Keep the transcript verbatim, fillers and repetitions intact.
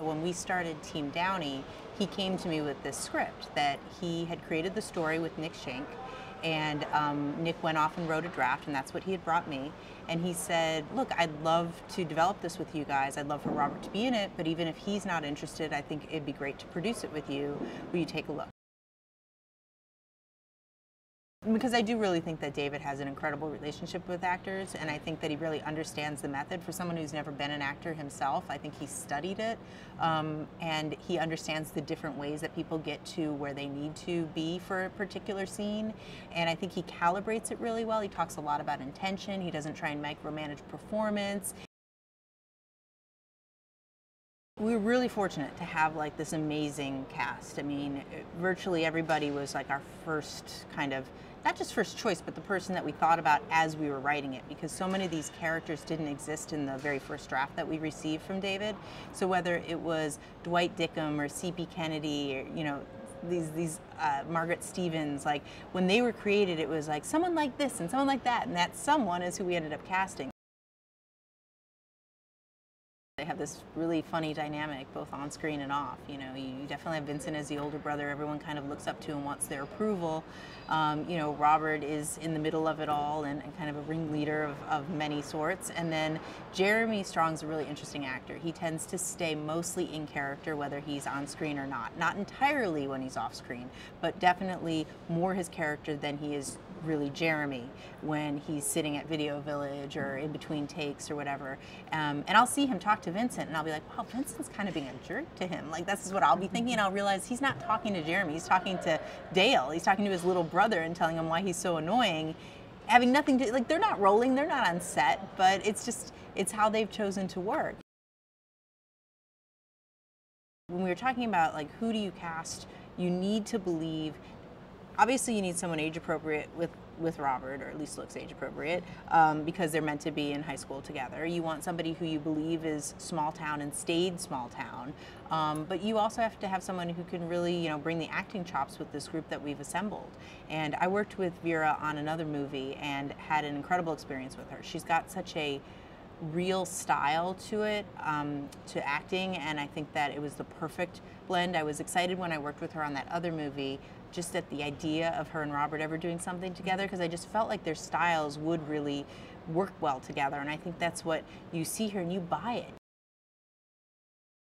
When we started Team Downey, he came to me with this script that he had created the story with Nick Schenk, and um, Nick went off and wrote a draft, and that's what he had brought me. And he said, look, I'd love to develop this with you guys. I'd love for Robert to be in it, but even if he's not interested, I think it'd be great to produce it with you. Will you take a look? Because I do really think that David has an incredible relationship with actors, and I think that he really understands the method. For someone who's never been an actor himself, I think he studied it, um, and he understands the different ways that people get to where they need to be for a particular scene, and I think he calibrates it really well. He talks a lot about intention. He doesn't try and micromanage performance. We were really fortunate to have like this amazing cast. I mean, it, virtually everybody was like our first kind of, not just first choice, but the person that we thought about as we were writing it, because so many of these characters didn't exist in the very first draft that we received from David. So whether it was Dwight Dickum or C P Kennedy, or, you know, these, these uh, Margaret Stevens, like when they were created, it was like someone like this and someone like that, and that someone is who we ended up casting. They have this really funny dynamic, both on screen and off. You know, you definitely have Vincent as the older brother. Everyone kind of looks up to and wants their approval. Um, you know, Robert is in the middle of it all and, and kind of a ringleader of, of many sorts. And then Jeremy Strong's a really interesting actor. He tends to stay mostly in character, whether he's on screen or not. Not entirely when he's off screen, but definitely more his character than he is really Jeremy when he's sitting at Video Village or in between takes or whatever. Um, and I'll see him talk to Vincent and I'll be like, wow, Vincent's kind of being a jerk to him. Like, this is what I'll be thinking, and I'll realize he's not talking to Jeremy, he's talking to Dale. He's talking to his little brother and telling him why he's so annoying. Having nothing to, like, they're not rolling, they're not on set, but it's just, it's how they've chosen to work. When we were talking about, like, who do you cast, you need to believe. Obviously, you need someone age-appropriate with, with Robert, or at least looks age-appropriate, um, because they're meant to be in high school together. You want somebody who you believe is small town and stayed small town. Um, but you also have to have someone who can really, you know, bring the acting chops with this group that we've assembled. And I worked with Vera on another movie and had an incredible experience with her. She's got such a real style to it, um, to acting, and I think that it was the perfect blend. I was excited when I worked with her on that other movie, just at the idea of her and Robert ever doing something together, because I just felt like their styles would really work well together, and I think that's what you see here and you buy it.